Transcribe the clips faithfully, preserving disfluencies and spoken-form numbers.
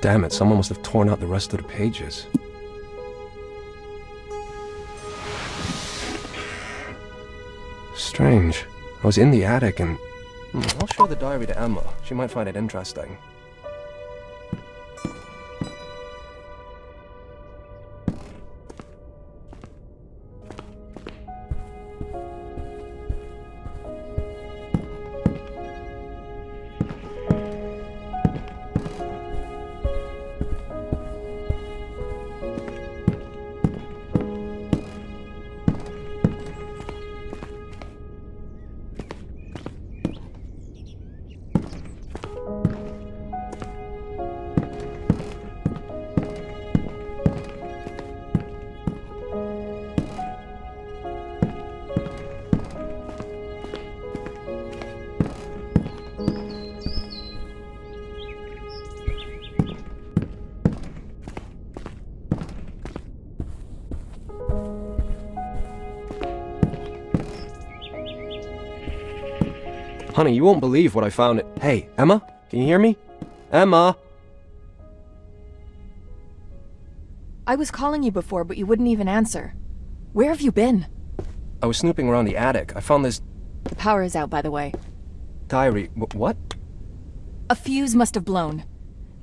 Damn it, someone must have torn out the rest of the pages. Strange. I was in the attic and... Hmm, I'll show the diary to Emma. She might find it interesting. Honey, you won't believe what I found. Hey, Emma? Can you hear me? Emma! I was calling you before, but you wouldn't even answer. Where have you been? I was snooping around the attic. I found this... The power is out, by the way. Diary... Wh- what? A fuse must have blown.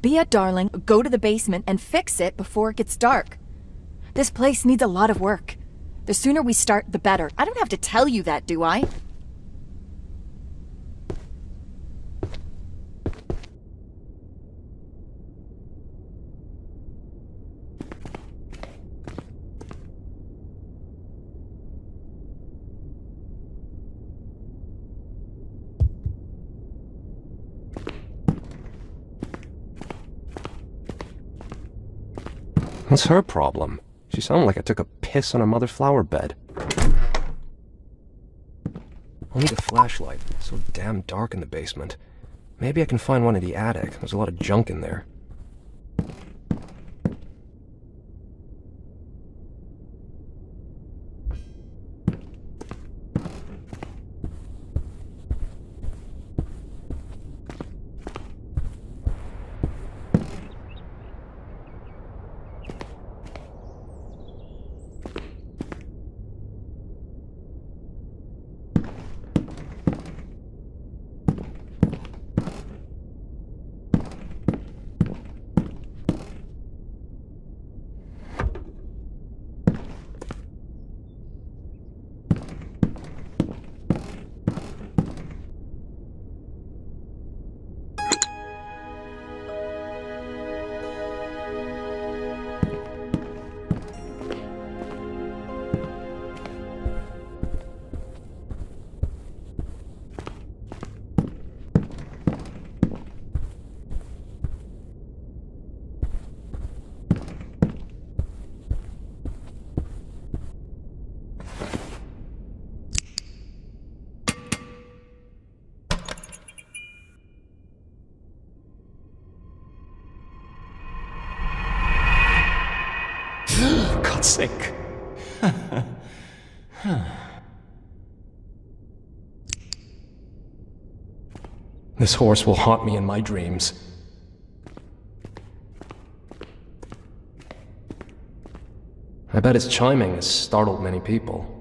Be a darling, go to the basement, and fix it before it gets dark. This place needs a lot of work. The sooner we start, the better. I don't have to tell you that, do I? What's her problem? She sounded like I took a piss on her mother's flower bed. I'll need a flashlight. It's so damn dark in the basement. Maybe I can find one in the attic. There's a lot of junk in there. Sick. This horse will haunt me in my dreams. I bet its chiming has startled many people.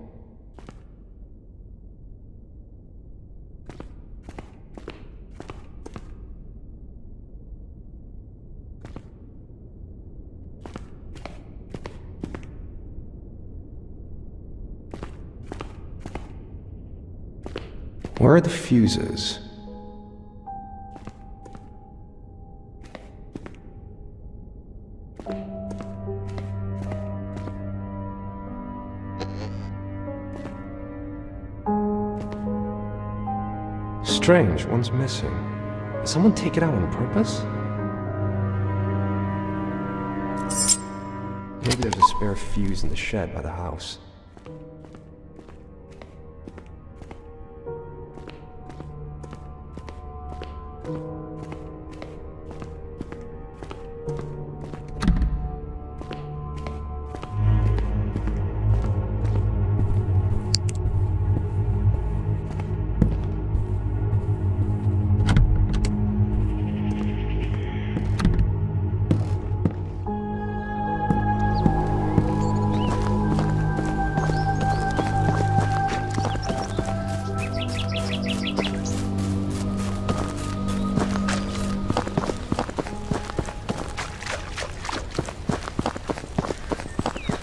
Where are the fuses? Strange, one's missing. Did someone take it out on purpose? Maybe there's a spare fuse in the shed by the house.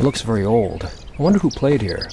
It looks very old. I wonder who played here.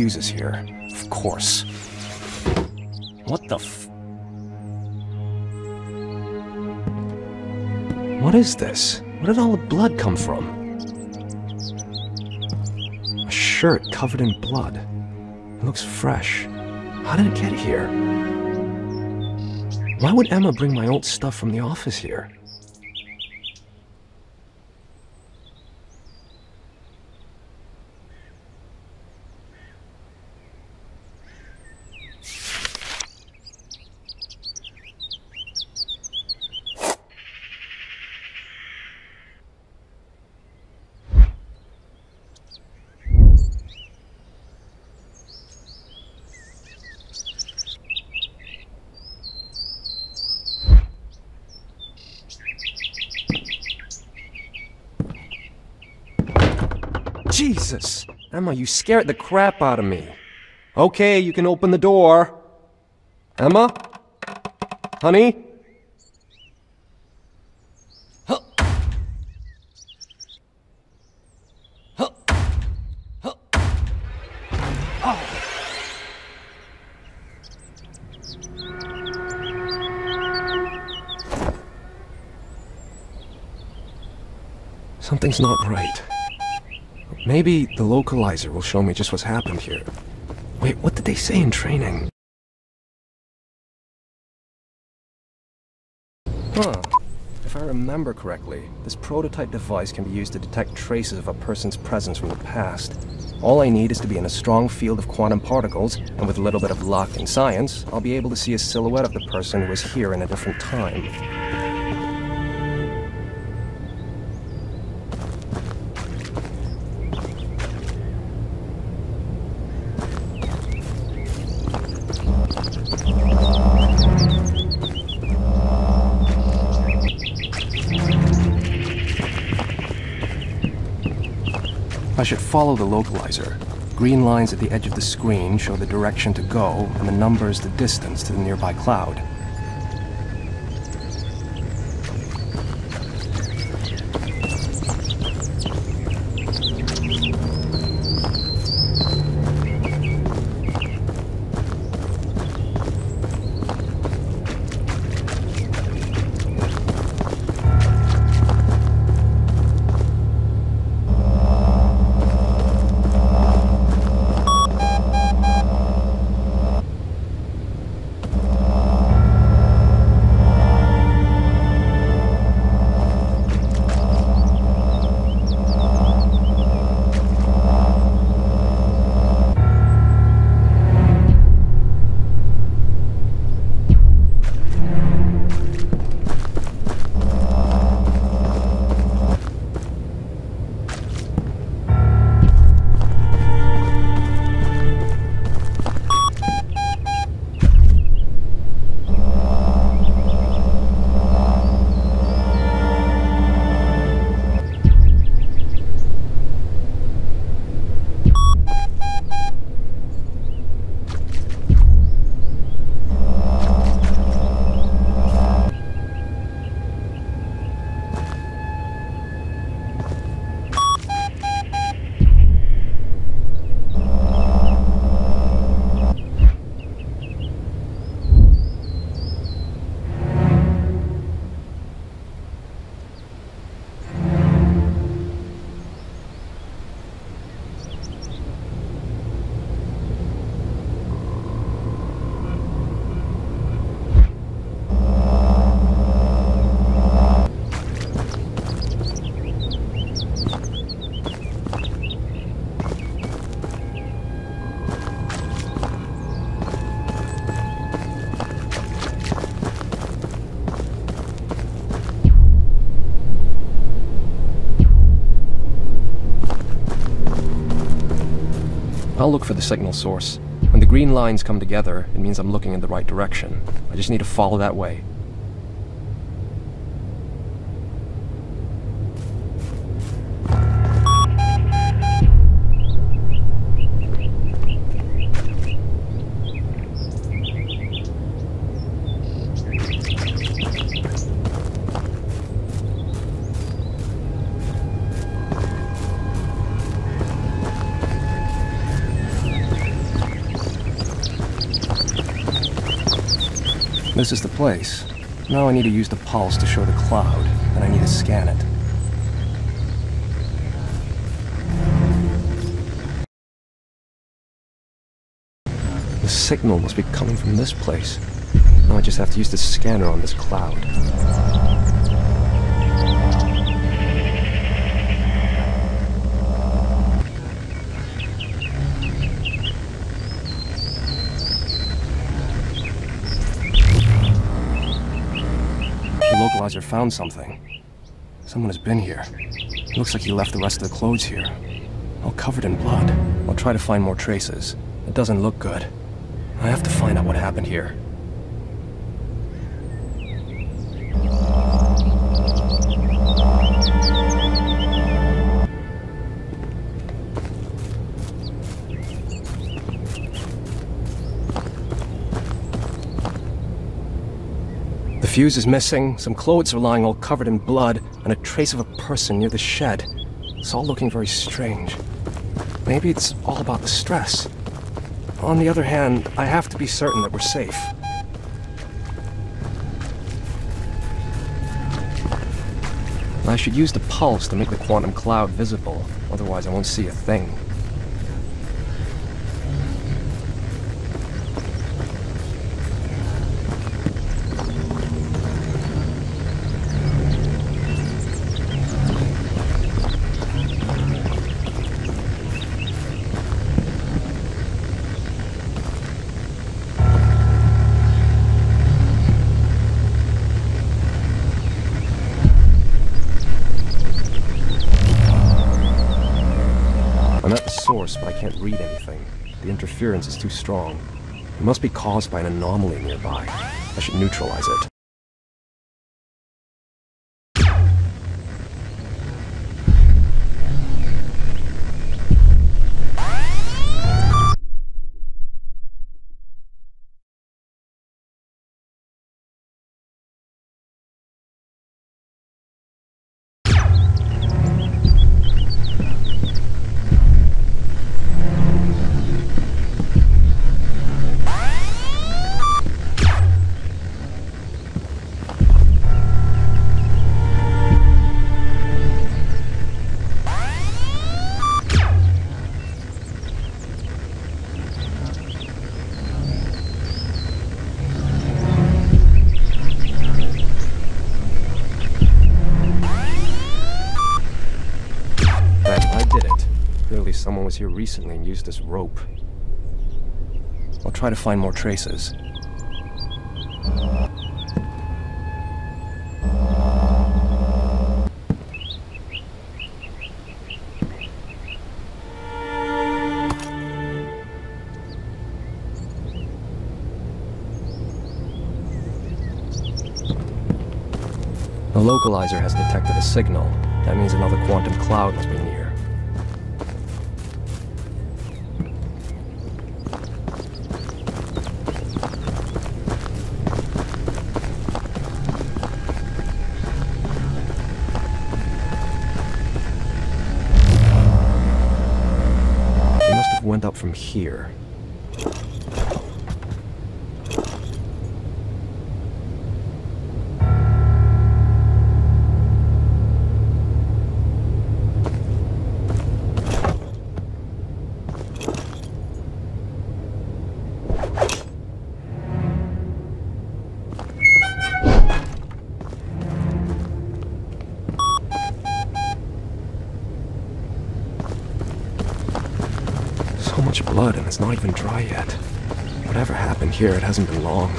Fuses here, of course. What the f- What is this? Where did all the blood come from? A shirt covered in blood. It looks fresh. How did it get here? Why would Emma bring my old stuff from the office here? Jesus! Emma, you scared the crap out of me. Okay, you can open the door. Emma? Honey? Huh. Huh. Huh. Oh. Something's not right. Maybe the localizer will show me just what's happened here. Wait, what did they say in training? Huh. If I remember correctly, this prototype device can be used to detect traces of a person's presence from the past. All I need is to be in a strong field of quantum particles, and with a little bit of luck and science, I'll be able to see a silhouette of the person who was here in a different time. I should follow the localizer. Green lines at the edge of the screen show the direction to go, and the numbers the distance to the nearby cloud. I'll look for the signal source. When the green lines come together, it means I'm looking in the right direction. I just need to follow that way. This is the place. Now I need to use the pulse to show the cloud, and I need to scan it. The signal must be coming from this place. Now I just have to use the scanner on this cloud. Found something. Someone has been here. It looks like he left the rest of the clothes here. All covered in blood. I'll try to find more traces. It doesn't look good. I have to find out what happened here. The fuse is missing, some clothes are lying all covered in blood, and a trace of a person near the shed. It's all looking very strange. Maybe it's all about the stress. On the other hand, I have to be certain that we're safe. I should use the pulse to make the quantum cloud visible, otherwise I won't see a thing. But I can't read anything. The interference is too strong. It must be caused by an anomaly nearby. I should neutralize it. Someone was here recently and used this rope. I'll try to find more traces. The localizer has detected a signal. That means another quantum cloud must be near. Up from here. It's not even dry yet. Whatever happened here, it hasn't been long.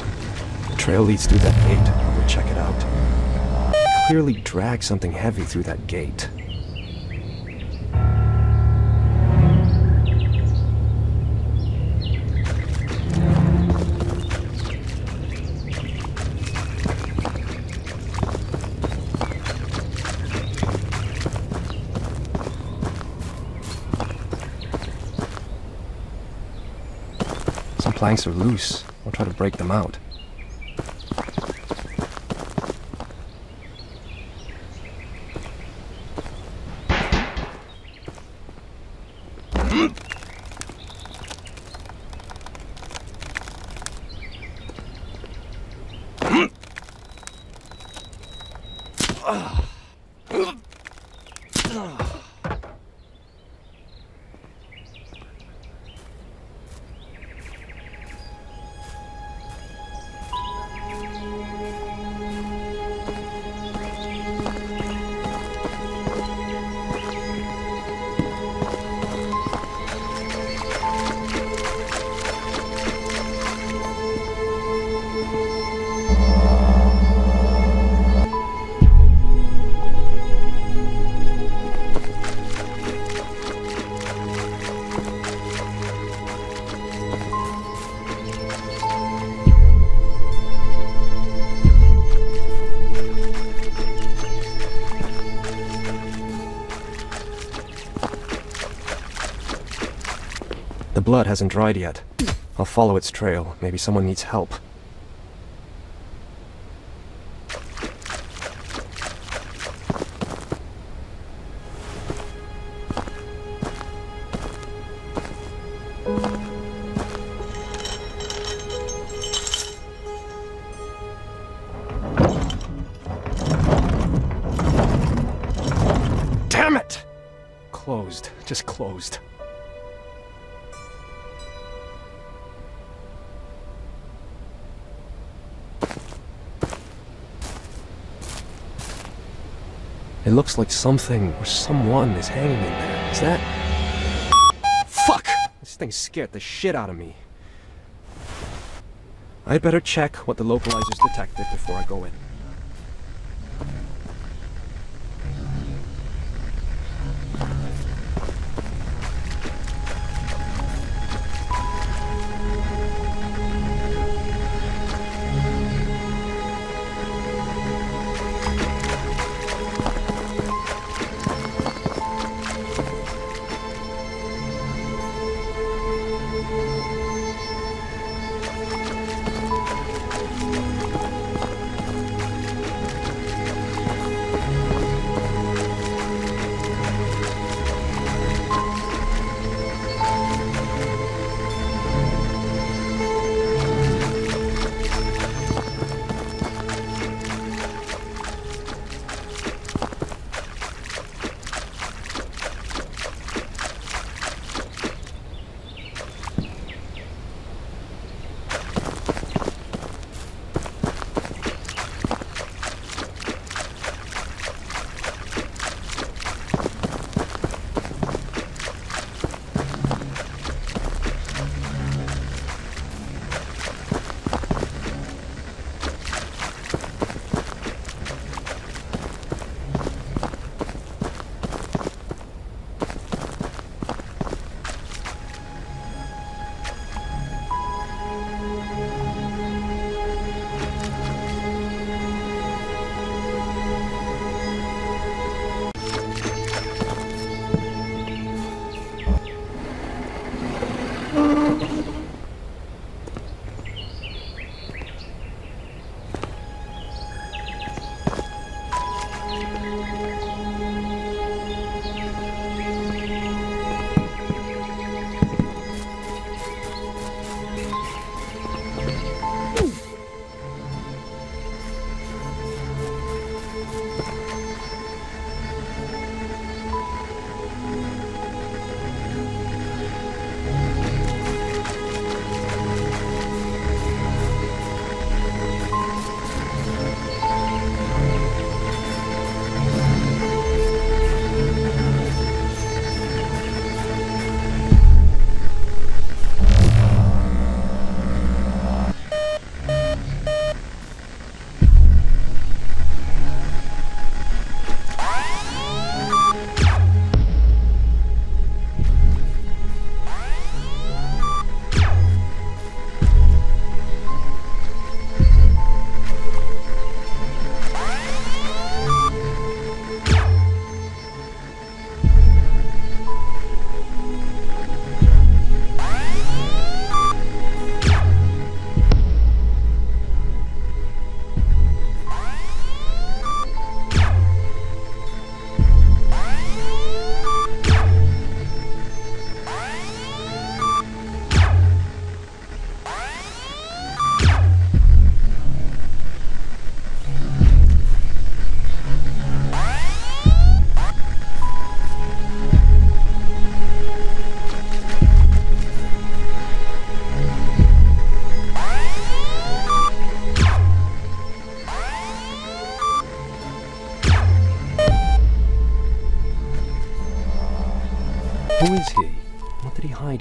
The trail leads through that gate. We'll check it out. It clearly dragged something heavy through that gate. planks are loose. I'll try to break them out. The blood hasn't dried yet. I'll follow its trail. Maybe someone needs help. Damn it! Closed. Just closed. It looks like something or someone is hanging in there. Is that... Fuck! This thing scared the shit out of me. I'd better check what the localizers detected before I go in.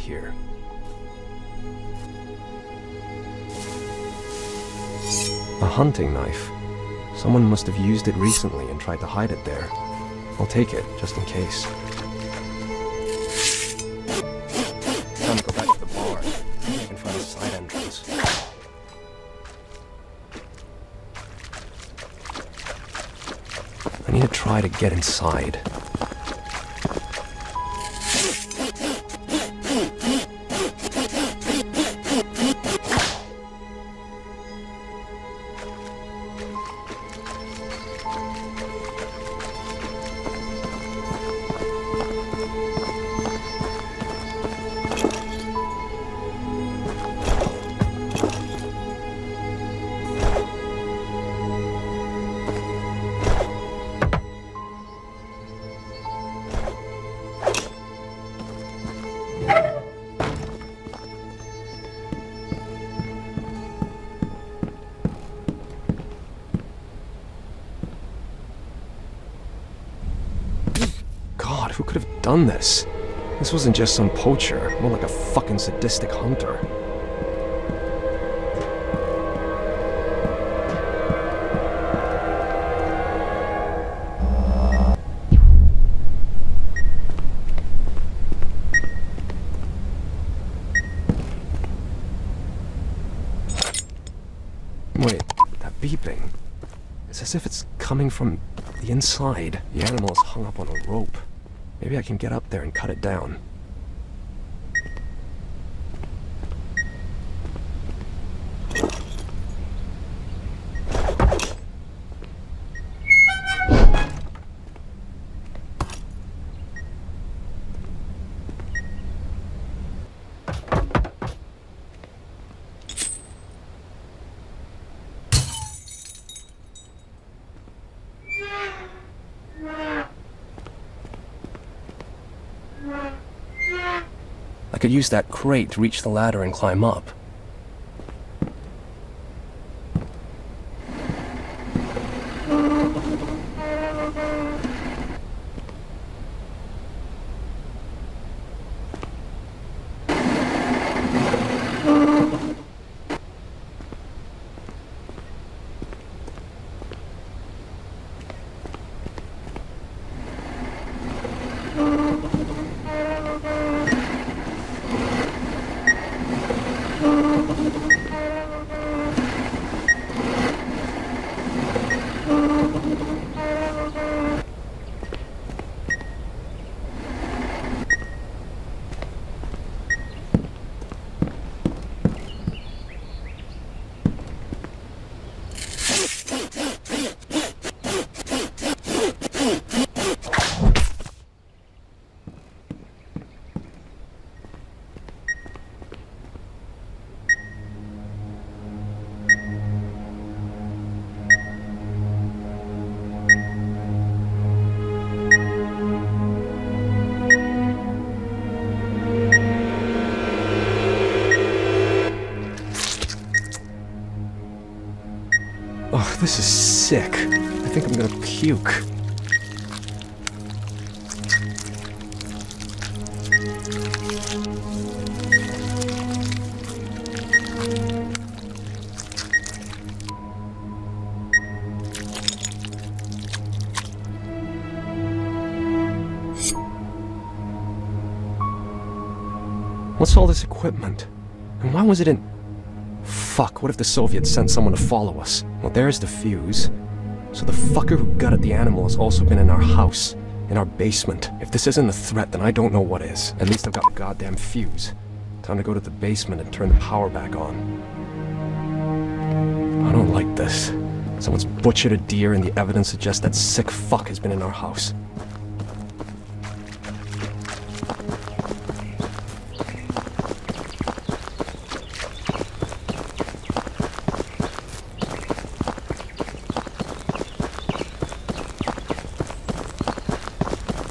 here. A hunting knife. Someone must have used it recently and tried to hide it there. I'll take it, just in case. Time to go back to the bar. I can find a side entrance. I need to try to get inside. Done this. This wasn't just some poacher, more like a fucking sadistic hunter. Wait, that beeping. It's as if it's coming from the inside. The animal is hung up on a rope. Maybe I can get up there and cut it down. I could use that crate to reach the ladder and climb up. This is sick. I think I'm gonna puke. What's all this equipment? And why was it in... Fuck, what if the Soviets sent someone to follow us? Well, there's the fuse. So the fucker who gutted the animal has also been in our house, in our basement. If this isn't a threat, then I don't know what is. At least I've got the goddamn fuse. Time to go to the basement and turn the power back on. I don't like this. Someone's butchered a deer and the evidence suggests that sick fuck has been in our house.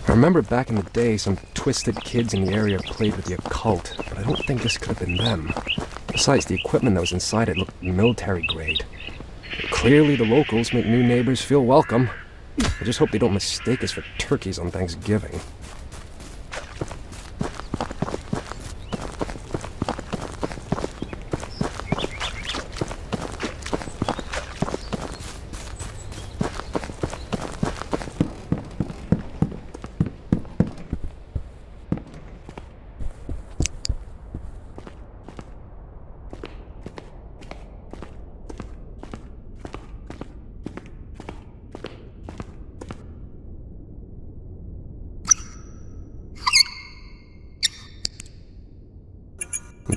I remember back in the day, some twisted kids in the area played with the occult, but I don't think this could have been them. Besides, the equipment that was inside it looked military grade. But clearly the locals make new neighbors feel welcome. I just hope they don't mistake us for turkeys on Thanksgiving.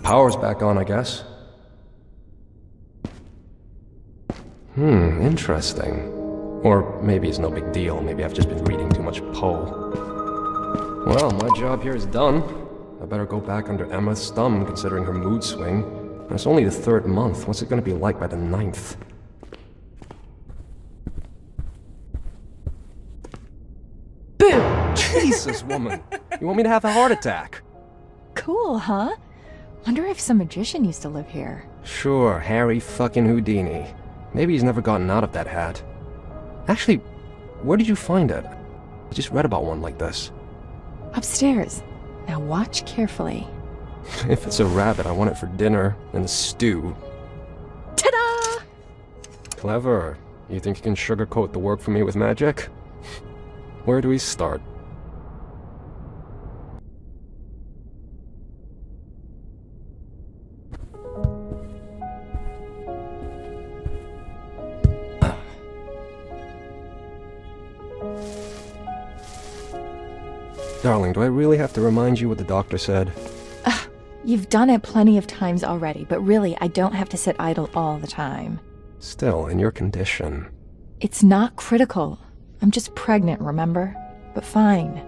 power's back on, I guess. Hmm, interesting. Or maybe it's no big deal. Maybe I've just been reading too much Poe. Well, my job here is done. I better go back under Emma's thumb, considering her mood swing. And it's only the third month. What's it gonna be like by the ninth? Boom! Jesus, woman! You want me to have a heart attack? Cool, huh? Wonder if some magician used to live here. Sure, Harry fucking Houdini. Maybe he's never gotten out of that hat. Actually, where did you find it? I just read about one like this. Upstairs. Now watch carefully. If it's a rabbit, I want it for dinner and a stew. Ta-da! Clever. You think you can sugarcoat the work for me with magic? Where do we start? Darling, do I really have to remind you what the doctor said? Uh, you've done it plenty of times already, but really, I don't have to sit idle all the time. Still, in your condition... It's not critical. I'm just pregnant, remember? But fine.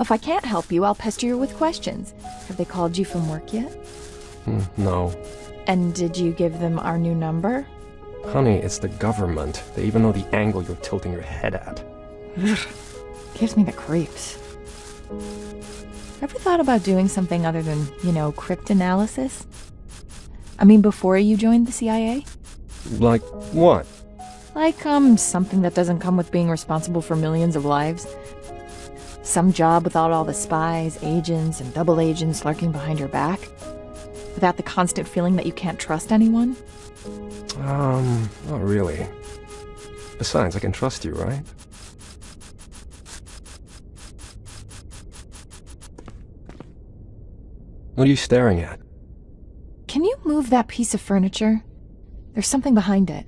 If I can't help you, I'll pester you with questions. Have they called you from work yet? Mm, no. And did you give them our new number? Honey, it's the government. They even know the angle you're tilting your head at. Gives me the creeps. Ever thought about doing something other than, you know, cryptanalysis? I mean, before you joined the C I A? Like what? Like, um, something that doesn't come with being responsible for millions of lives. Some job without all the spies, agents, and double agents lurking behind your back? Without the constant feeling that you can't trust anyone? Um, not really. Besides, I can trust you, right? What are you staring at? Can you move that piece of furniture? There's something behind it.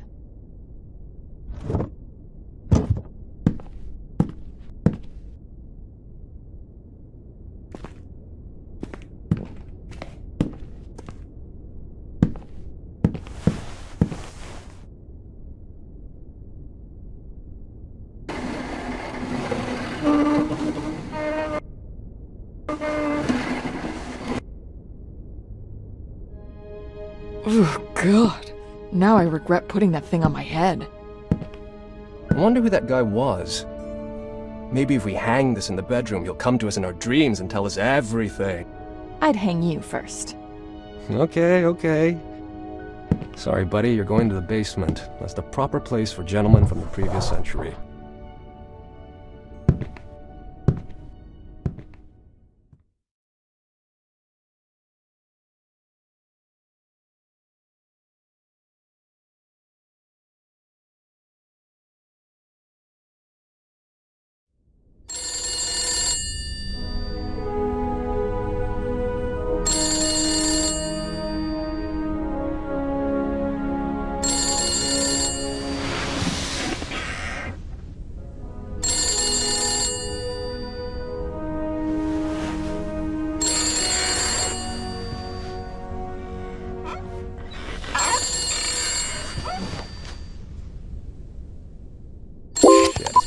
Oh, God. Now I regret putting that thing on my head. I wonder who that guy was. Maybe if we hang this in the bedroom, you'll come to us in our dreams and tell us everything. I'd hang you first. Okay, okay. Sorry, buddy, you're going to the basement. That's the proper place for gentlemen from the previous century.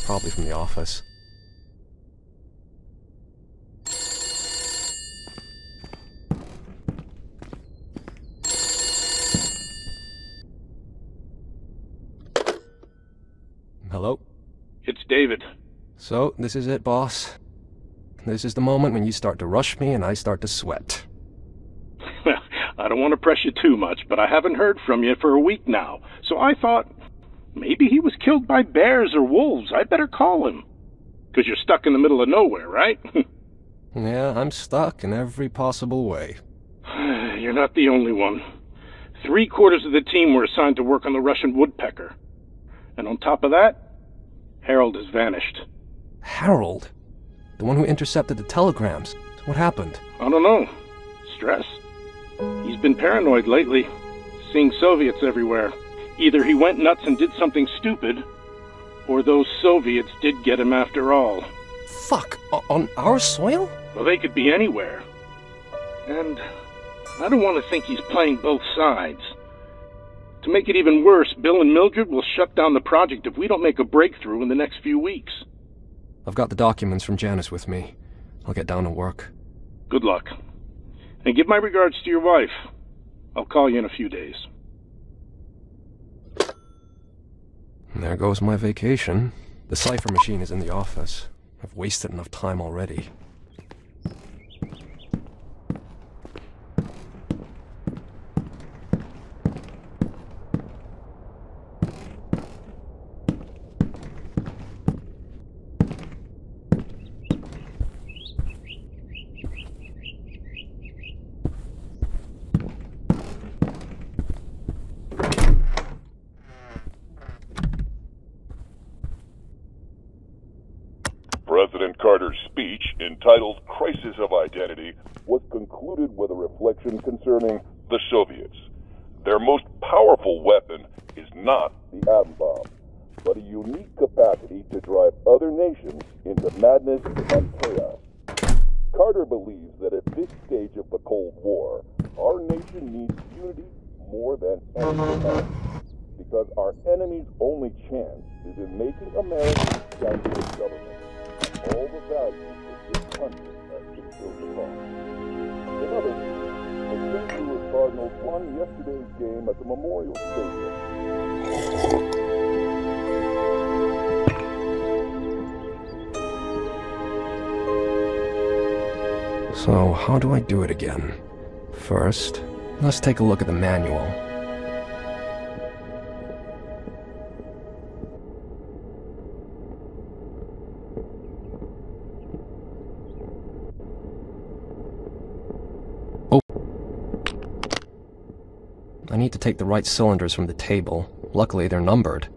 Probably from the office. Hello? It's David. So, this is it, boss. This is the moment when you start to rush me and I start to sweat. Well, I don't want to press you too much, but I haven't heard from you for a week now, so I thought... Maybe he was killed by bears or wolves. I'd better call him. 'Cause you're stuck in the middle of nowhere, right? Yeah, I'm stuck in every possible way. You're not the only one. Three quarters of the team were assigned to work on the Russian woodpecker. And on top of that, Harold has vanished. Harold? The one who intercepted the telegrams? What happened? I don't know. Stress. He's been paranoid lately, seeing Soviets everywhere. Either he went nuts and did something stupid, or those Soviets did get him after all. Fuck, on our soil? Well, they could be anywhere. And I don't want to think he's playing both sides. To make it even worse, Bill and Mildred will shut down the project if we don't make a breakthrough in the next few weeks. I've got the documents from Janice with me. I'll get down to work. Good luck. And give my regards to your wife. I'll call you in a few days. There goes my vacation. The cipher machine is in the office. I've wasted enough time already. Titled Crisis of Identity, was concluded with a reflection concerning the Soviets. Their most powerful weapon is not the atom bomb, but a unique capacity to drive other nations into madness and chaos. Carter believes that at this stage of the Cold War, our nation needs unity more than anything else, because our enemy's only chance is in making America down to the government. All the values country has been built along. In other words, the Saint Louis Cardinals won yesterday's game at the Memorial Stadium. So, how do I do it again? First, let's take a look at the manual. I need to take the right cylinders from the table. Luckily, they're numbered.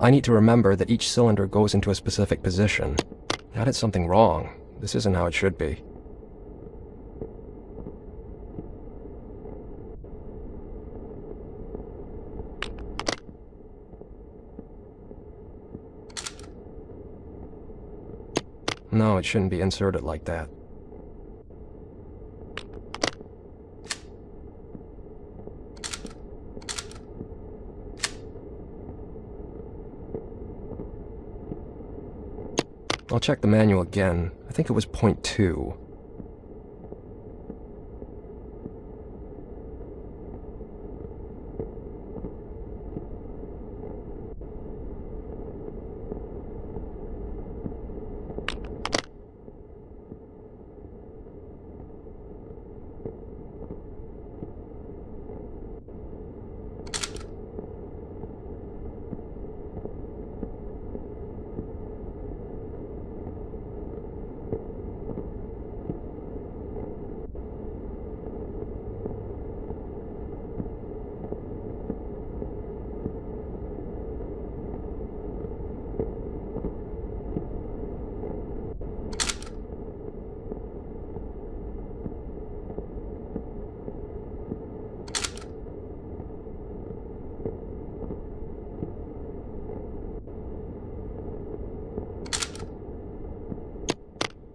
I need to remember that each cylinder goes into a specific position. I did something wrong. This isn't how it should be. No, it shouldn't be inserted like that. I'll check the manual again. I think it was point two.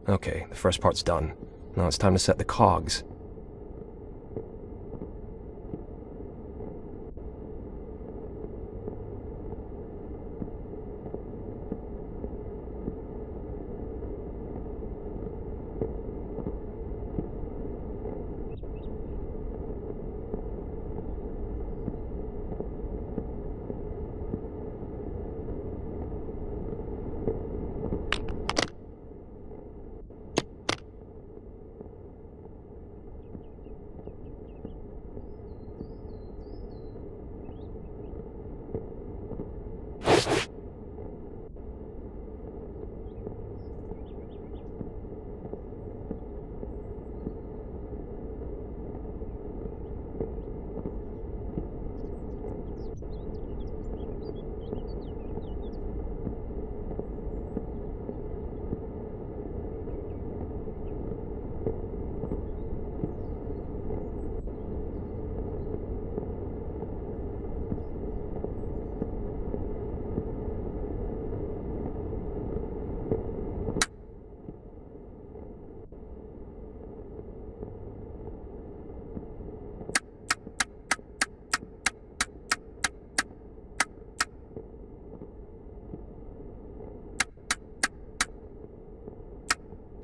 Okay, the first part's done. Now it's time to set the cogs.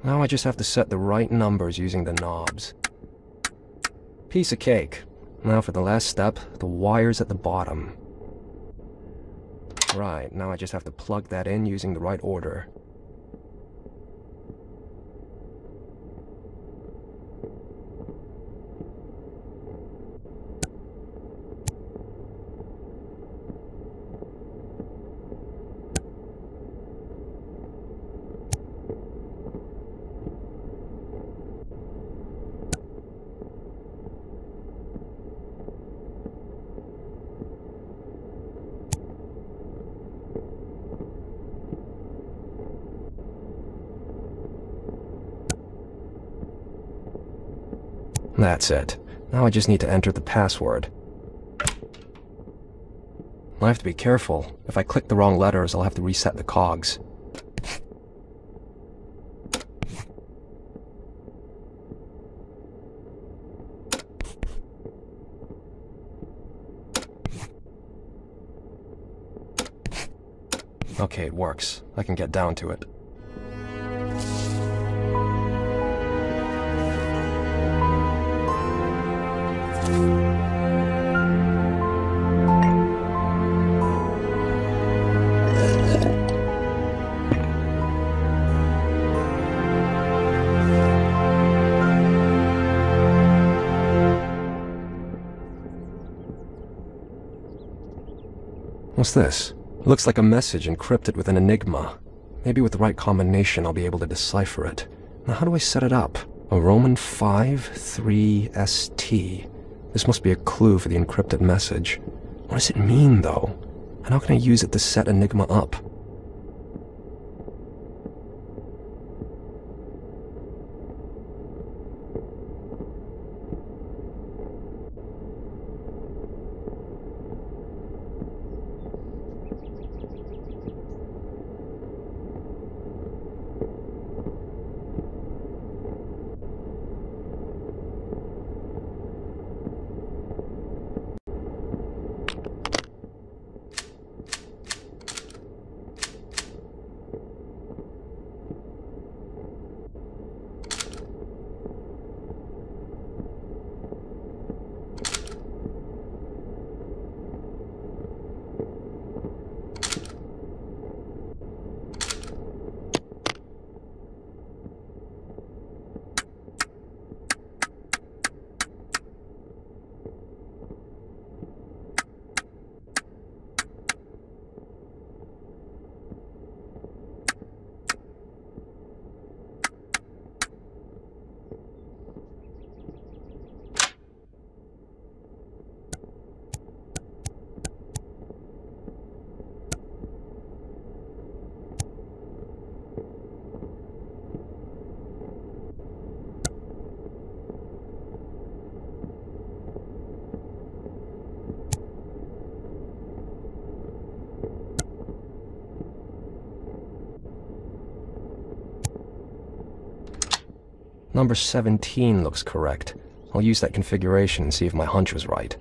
Now I just have to set the right numbers using the knobs. Piece of cake. Now for the last step, the wires at the bottom. Right, now I just have to plug that in using the right order. That's it. Now I just need to enter the password. I have to be careful. If I click the wrong letters, I'll have to reset the cogs. Okay, it works. I can get down to it. What's this? Looks like a message encrypted with an enigma. Maybe with the right combination I'll be able to decipher it. Now how do I set it up? A Roman five three S T. This must be a clue for the encrypted message. What does it mean, though? And how can I use it to set Enigma up? Number seventeen looks correct. I'll use that configuration and see if my hunch was right.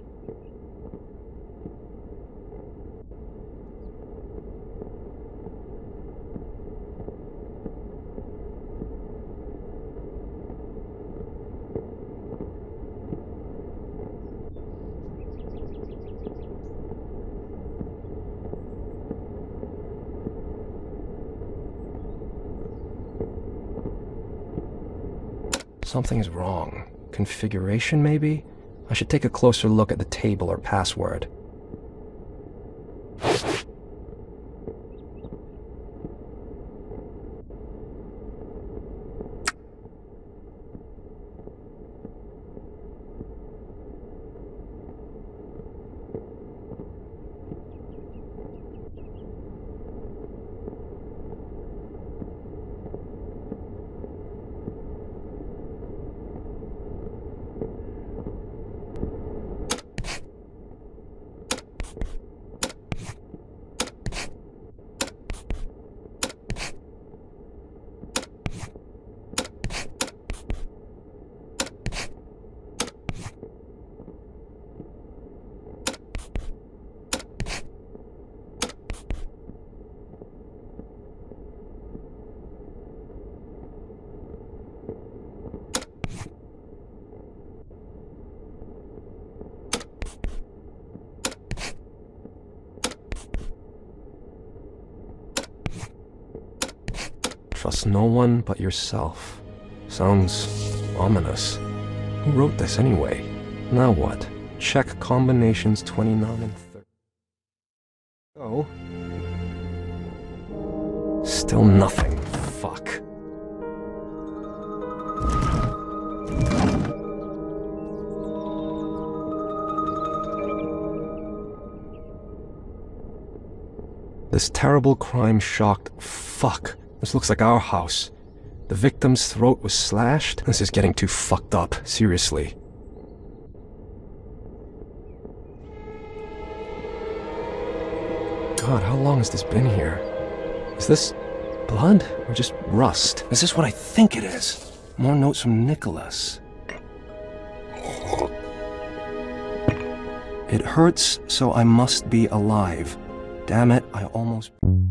Something's wrong. Configuration, maybe? I should take a closer look at the table or password. trust no one but yourself. Sounds ominous. Who wrote this anyway? Now what? Check combinations twenty-nine and thirty. Oh. Still nothing. Fuck. This terrible crime shocked. Fuck. This looks like our house. The victim's throat was slashed. This is getting too fucked up. Seriously. God, how long has this been here? Is this blood or just rust? Is this what I think it is? More notes from Nicholas. It hurts, so I must be alive. Damn it, I almost...